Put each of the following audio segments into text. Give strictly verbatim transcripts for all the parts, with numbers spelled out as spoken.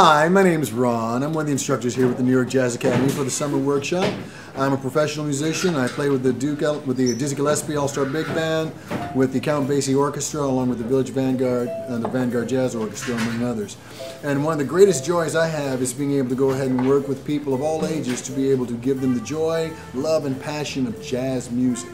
Hi, my name is Ron. I'm one of the instructors here with the New York Jazz Academy for the summer workshop. I'm a professional musician. I play with the Duke, with the Dizzy Gillespie All-Star Big Band, with the Count Basie Orchestra, along with the Village Vanguard and the Vanguard Jazz Orchestra, among others. And one of the greatest joys I have is being able to go ahead and work with people of all ages to be able to give them the joy, love, and passion of jazz music.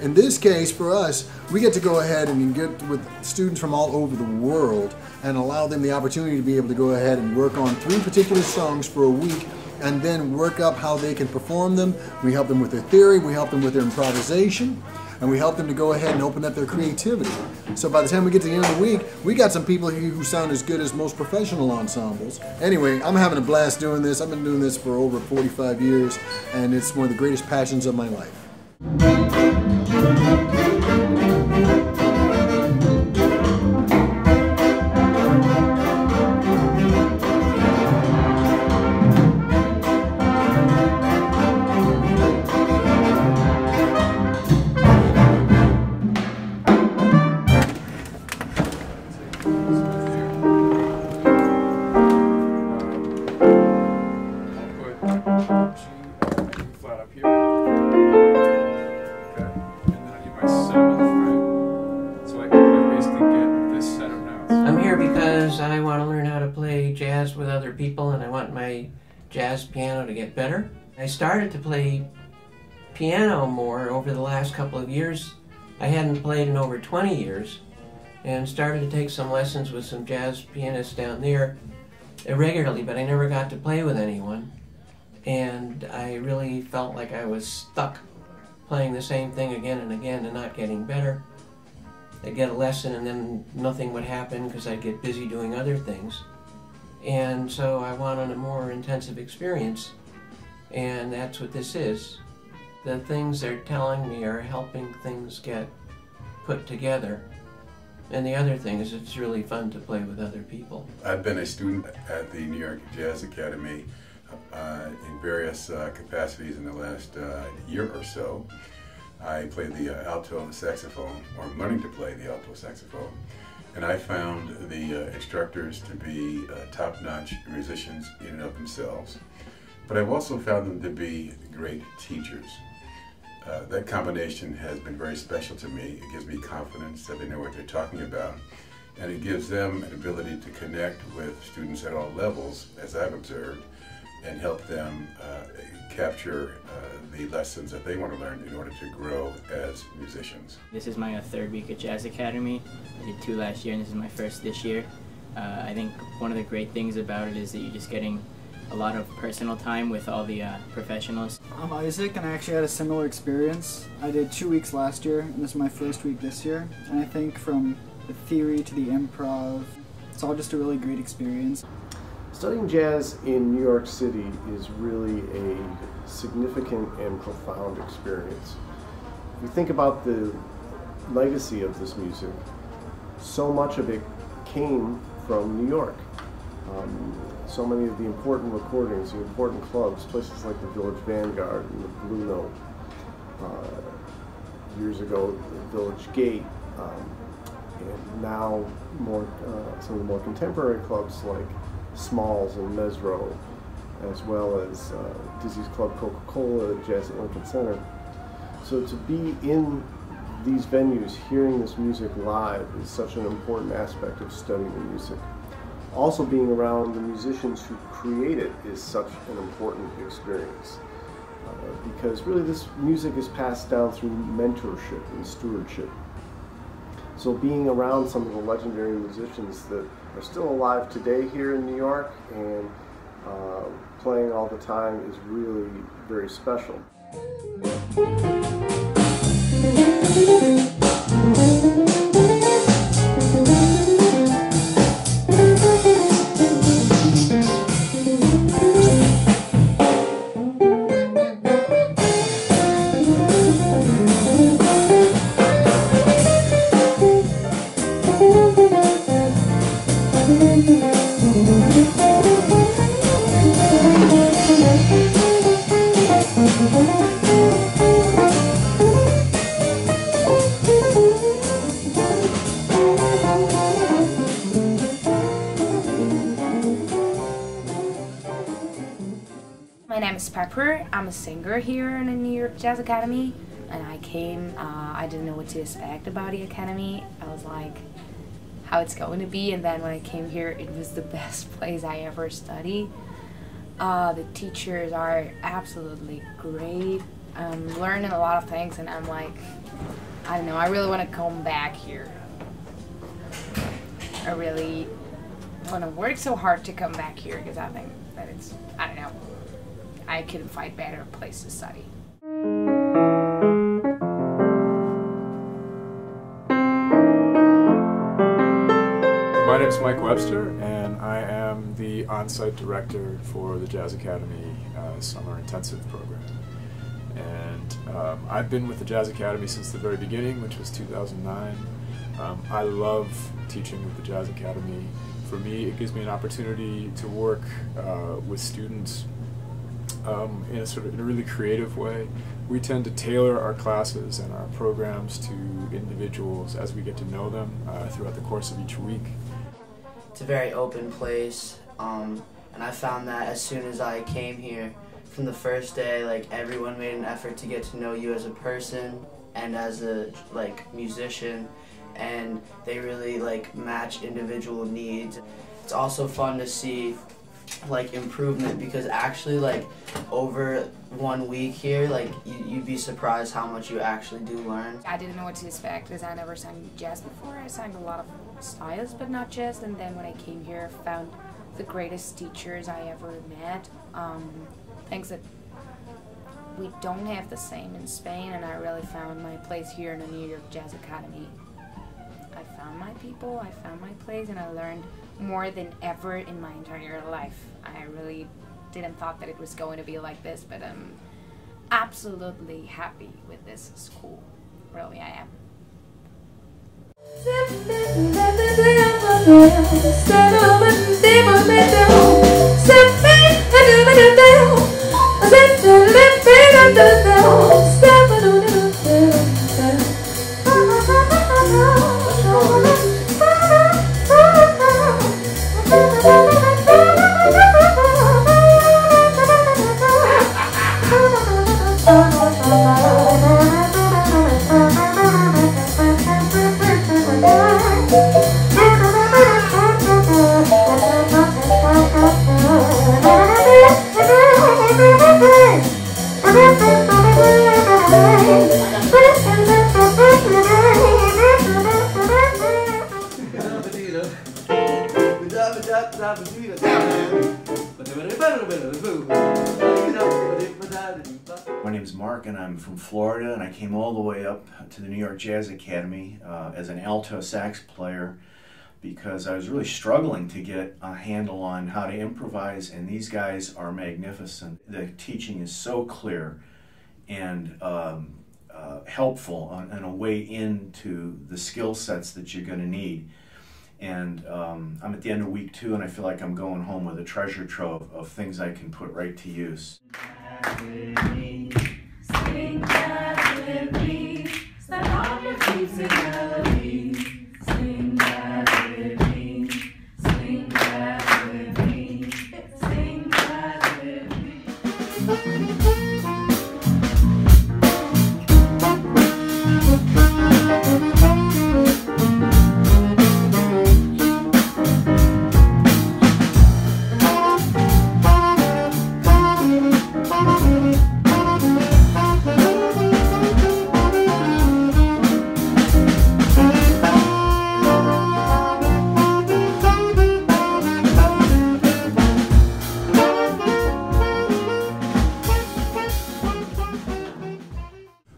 In this case, for us, we get to go ahead and get with students from all over the world and allow them the opportunity to be able to go ahead and work on three particular songs for a week and then work up how they can perform them. We help them with their theory, we help them with their improvisation, and we help them to go ahead and open up their creativity. So by the time we get to the end of the week, we got some people here who sound as good as most professional ensembles. Anyway, I'm having a blast doing this. I've been doing this for over forty-five years, and it's one of the greatest passions of my life. I want to learn how to play jazz with other people, and I want my jazz piano to get better. I started to play piano more over the last couple of years. I hadn't played in over twenty years, and started to take some lessons with some jazz pianists down there irregularly, but I never got to play with anyone, and I really felt like I was stuck playing the same thing again and again and not getting better. I'd get a lesson and then nothing would happen because I'd get busy doing other things. And so I wanted a more intensive experience, and that's what this is. The things they're telling me are helping things get put together. And the other thing is it's really fun to play with other people. I've been a student at the New York Jazz Academy uh, in various uh, capacities in the last uh, year or so. I played the uh, alto saxophone, or I'm learning to play the alto saxophone, and I found the uh, instructors to be uh, top-notch musicians in and of themselves, but I've also found them to be great teachers. Uh, that combination has been very special to me. It gives me confidence that they know what they're talking about, and it gives them an ability to connect with students at all levels, as I've observed, and help them uh, capture uh, the lessons that they want to learn in order to grow as musicians. This is my uh, third week at Jazz Academy. I did two last year, and this is my first this year. Uh, I think one of the great things about it is that you're just getting a lot of personal time with all the uh, professionals. I'm Isaac, and I actually had a similar experience. I did two weeks last year, and this is my first week this year. And I think from the theory to the improv, it's all just a really great experience. Studying jazz in New York City is really a significant and profound experience. If you think about the legacy of this music, so much of it came from New York. Um, so many of the important recordings, the important clubs, places like the Village Vanguard and the Blue Note, uh, years ago the Village Gate, um, and now more, uh, some of the more contemporary clubs like Smalls and Mesro, as well as uh, Dizzy's Club Coca-Cola, Jazz at Lincoln Center. So to be in these venues, hearing this music live, is such an important aspect of studying the music. Also being around the musicians who create it is such an important experience, uh, because really this music is passed down through mentorship and stewardship. So being around some of the legendary musicians that are still alive today here in New York and uh, playing all the time is really very special. Thank you. trooper. I'm a singer here in the New York Jazz Academy, and I came, uh, I didn't know what to expect about the academy. I was like, how it's going to be, and then when I came here, it was the best place I ever studied. Uh, the teachers are absolutely great. I'm learning a lot of things, and I'm like, I don't know, I really want to come back here. I really want to work so hard to come back here, because I think that it's, I don't know, I couldn't find better place to study. My name is Mike Webster, and I am the on-site director for the Jazz Academy uh, Summer Intensive Program. And um, I've been with the Jazz Academy since the very beginning, which was two thousand nine. Um, I love teaching with the Jazz Academy. For me, it gives me an opportunity to work uh, with students um, in a sort of in a really creative way. We tend to tailor our classes and our programs to individuals as we get to know them uh, throughout the course of each week. It's a very open place, um, and I found that as soon as I came here, from the first day, like, everyone made an effort to get to know you as a person and as a, like, musician, and they really, like, match individual needs. It's also fun to see, like, improvement, because actually, like, over one week here, like, you, you'd be surprised how much you actually do learn. I didn't know what to expect, because I never sang jazz before. I sang a lot of styles, but not jazz, and then when I came here, I found the greatest teachers I ever met. Um, Things that we don't have the same in Spain, and I really found my place here in the New York Jazz Academy. I found my people, I found my place, and I learned more than ever in my entire life. I really didn't thought that it was going to be like this, but I'm absolutely happy with this school. Really, I am. My name is Mark, and I'm from Florida, and I came all the way up to the New York Jazz Academy uh, as an alto sax player, because I was really struggling to get a handle on how to improvise, and these guys are magnificent. The teaching is so clear and um, uh, helpful on, on a way into the skill sets that you're going to need. And um, I'm at the end of week two, and I feel like I'm going home with a treasure trove of things I can put right to use.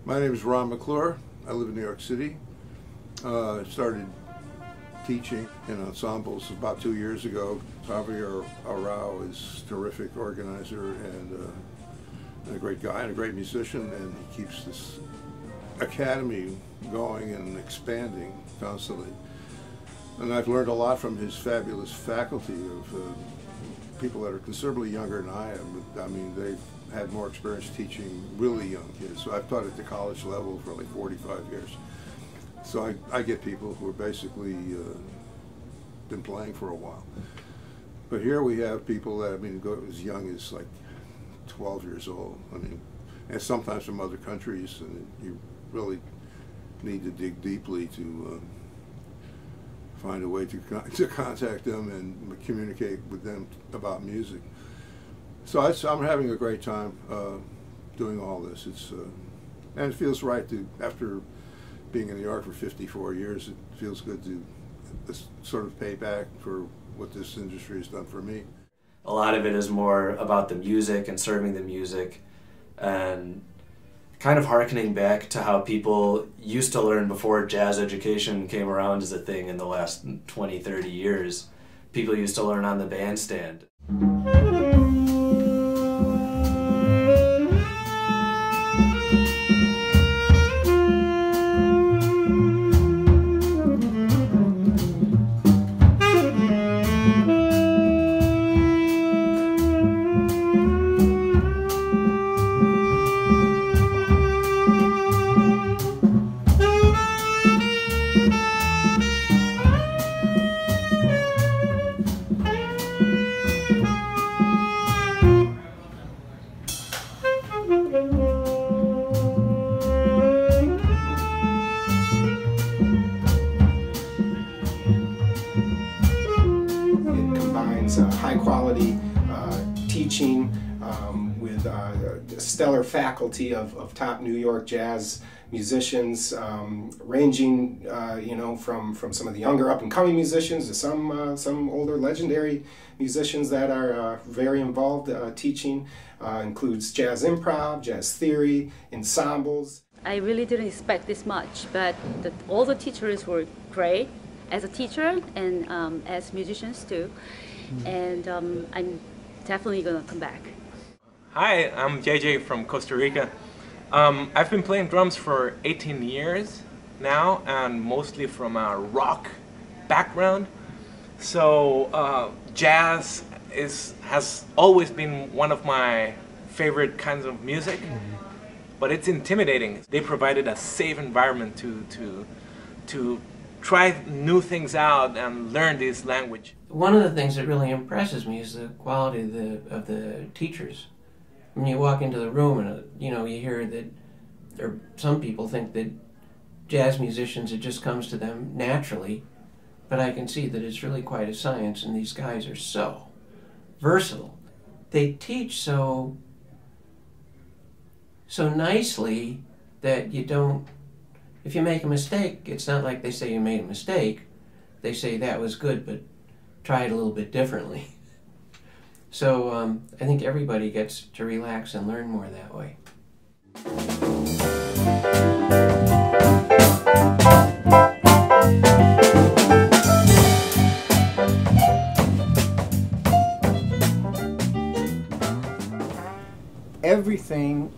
My name is Ron McClure. I live in New York City. I uh, started teaching in ensembles about two years ago. Javier Arau is a terrific organizer and, uh, and a great guy and a great musician, and he keeps this academy going and expanding constantly. And I've learned a lot from his fabulous faculty of uh, people that are considerably younger than I am. I mean, they've had more experience teaching really young kids. So I've taught at the college level for like forty-five years. So I, I get people who are basically uh, been playing for a while. But here we have people that, I mean, go as young as like twelve years old. I mean, and sometimes from other countries, and you really need to dig deeply to uh, find a way to, con to contact them and communicate with them about music. So I, I'm having a great time uh, doing all this. It's uh, and it feels right to, after being in New York for fifty-four years, it feels good to uh, sort of pay back for what this industry has done for me. A lot of it is more about the music and serving the music, and kind of hearkening back to how people used to learn before jazz education came around as a thing in the last twenty, thirty years. People used to learn on the bandstand. Stellar faculty of, of top New York jazz musicians, um, ranging, uh, you know, from from some of the younger up-and-coming musicians to some uh, some older legendary musicians that are uh, very involved uh, teaching. Uh, includes jazz improv, jazz theory, ensembles. I really didn't expect this much, but the, all the teachers were great as a teacher and um, as musicians too. Mm-hmm. And um, I'm definitely gonna come back. Hi, I'm J J from Costa Rica. Um, I've been playing drums for eighteen years now, and mostly from a rock background. So uh, jazz is, has always been one of my favorite kinds of music, but it's intimidating. They provided a safe environment to, to, to try new things out and learn this language. One of the things that really impresses me is the quality of the, of the teachers. When you walk into the room and, you know, you hear that, or some people think that jazz musicians, it just comes to them naturally, but I can see that it's really quite a science, and these guys are so versatile. They teach so, so nicely that you don't, if you make a mistake, it's not like they say you made a mistake. They say that was good, but try it a little bit differently. So um, I think everybody gets to relax and learn more that way. Everything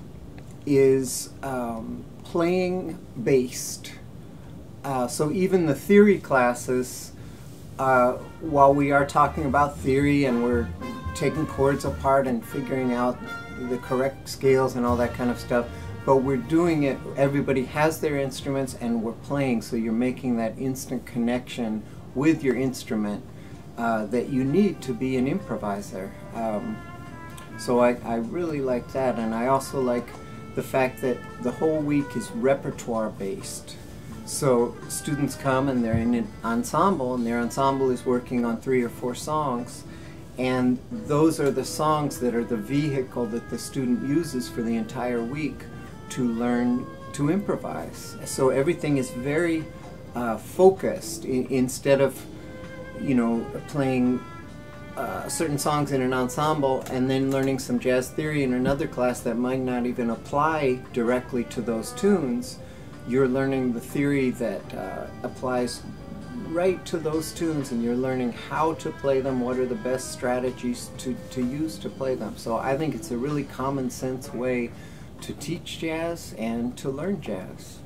is um, playing based. Uh, so even the theory classes, uh, while we are talking about theory and we're taking chords apart and figuring out the correct scales and all that kind of stuff, but we're doing it, everybody has their instruments and we're playing, so you're making that instant connection with your instrument uh, that you need to be an improviser. Um, so I, I really like that, and I also like the fact that the whole week is repertoire based. So students come and they're in an ensemble, and their ensemble is working on three or four songs, and those are the songs that are the vehicle that the student uses for the entire week to learn to improvise. So everything is very uh, focused. I instead of, you know, playing uh, certain songs in an ensemble and then learning some jazz theory in another class that might not even apply directly to those tunes, you're learning the theory that uh, applies right to those tunes, and you're learning how to play them, what are the best strategies to, to use to play them. So I think it's a really common sense way to teach jazz and to learn jazz.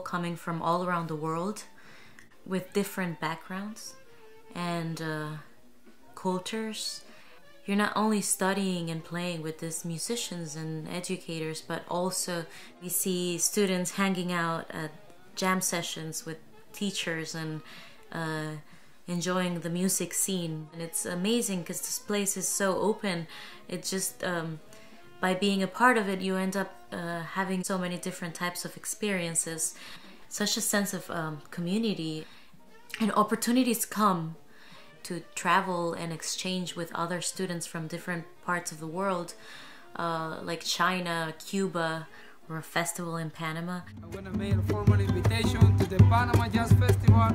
coming from all around the world with different backgrounds and uh, cultures. You're not only studying and playing with these musicians and educators, but also we see students hanging out at jam sessions with teachers and uh, enjoying the music scene. And it's amazing because this place is so open. It just, um, by being a part of it, you end up uh, having so many different types of experiences. Such a sense of um, community, and opportunities come to travel and exchange with other students from different parts of the world, uh, like China, Cuba, or a festival in Panama. I'm gonna make a formal invitation to the Panama Jazz Festival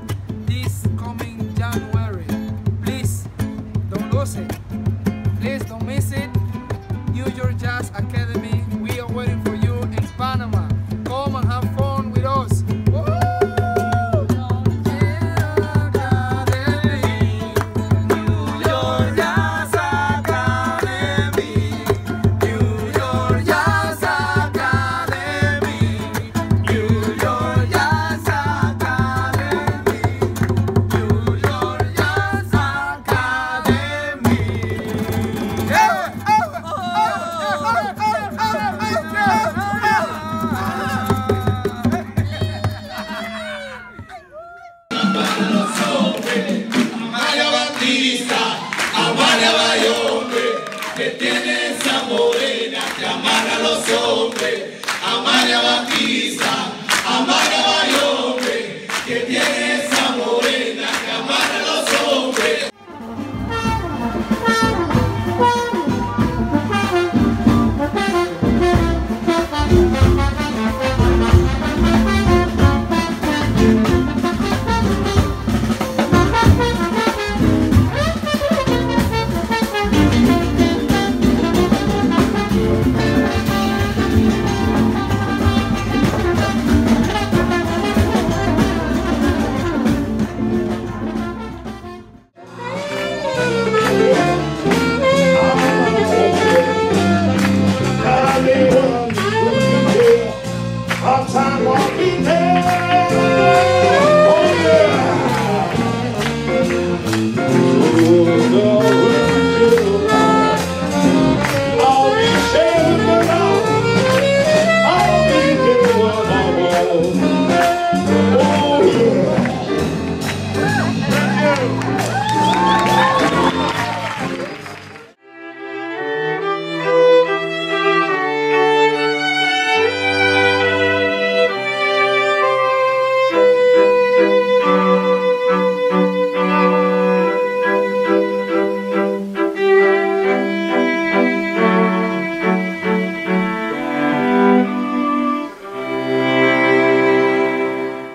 this coming January. Please don't lose it. Please don't miss it. New York Jazz Academy, we are waiting for you in Panama. Come and have fun with us.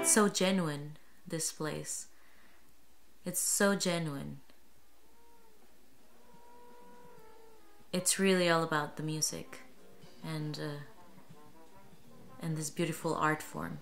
So genuine, this place. It's so genuine. It's really all about the music and uh, and this beautiful art form.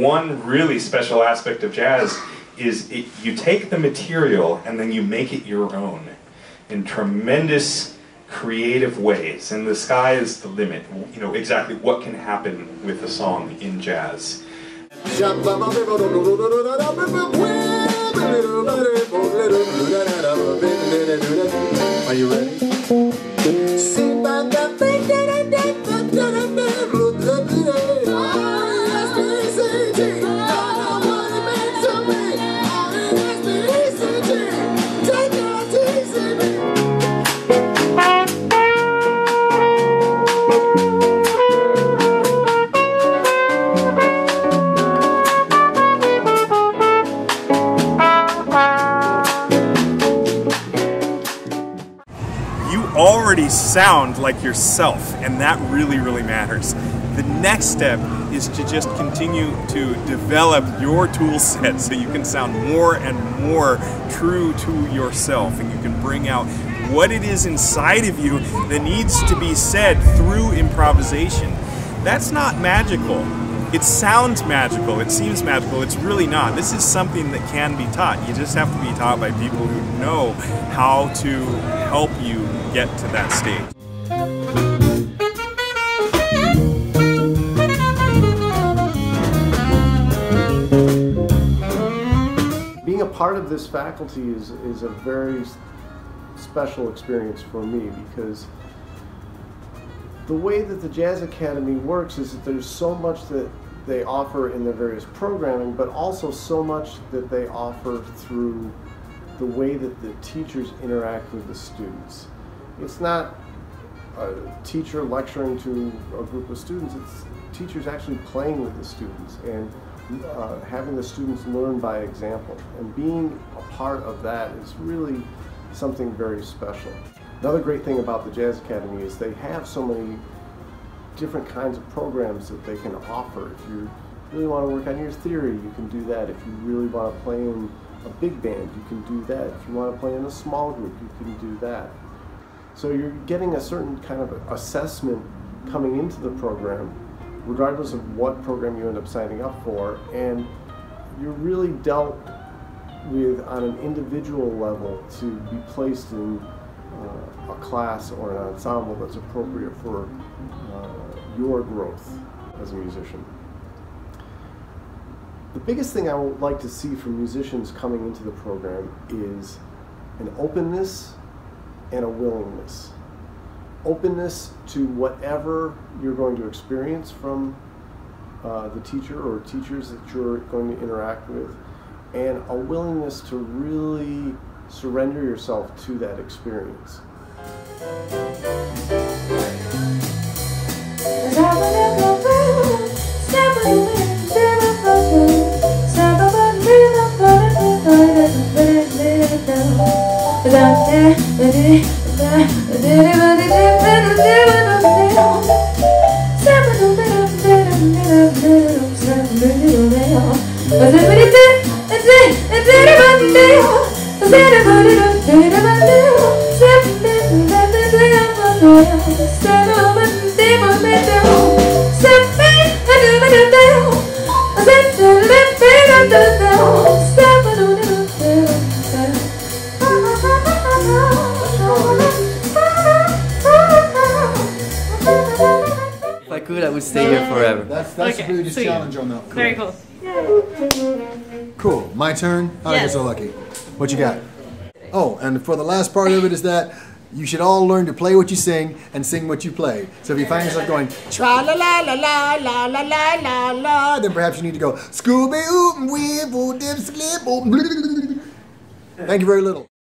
One really special aspect of jazz is it, you take the material and then you make it your own in tremendous creative ways, and the sky is the limit, you know, exactly what can happen with a song in jazz. Are you ready? already sound like yourself, and that really, really matters. The next step is to just continue to develop your tool set so you can sound more and more true to yourself, and you can bring out what it is inside of you that needs to be said through improvisation. That's not magical. It sounds magical, it seems magical, it's really not. This is something that can be taught. You just have to be taught by people who know how to help you get to that stage. Being a part of this faculty is, is a very special experience for me, because the way that the Jazz Academy works is that there's so much that they offer in their various programming, but also so much that they offer through the way that the teachers interact with the students. It's not a teacher lecturing to a group of students, it's teachers actually playing with the students and uh, having the students learn by example. And being a part of that is really something very special. Another great thing about the Jazz Academy is they have so many different kinds of programs that they can offer. If you really want to work on your theory, you can do that. If you really want to play in a big band, you can do that. If you want to play in a small group, you can do that. So you're getting a certain kind of assessment coming into the program, regardless of what program you end up signing up for, and you're really dealt with on an individual level to be placed in uh, a class or an ensemble that's appropriate for uh, your growth as a musician. The biggest thing I would like to see from musicians coming into the program is an openness and a willingness. Openness to whatever you're going to experience from uh, the teacher or teachers that you're going to interact with, and a willingness to really surrender yourself to that experience. If I could, I would stay here forever. That's, that's okay. Really the challenge on that. Cool. Very cool. Yay. Cool. My turn? How did I get so lucky? What you got? Oh, and for the last part of it is that you should all learn to play what you sing and sing what you play. So if you find yourself going tra la la la la la la la la la, then perhaps you need to go Scooby Oop Weevil Dip Slip. Thank you very little.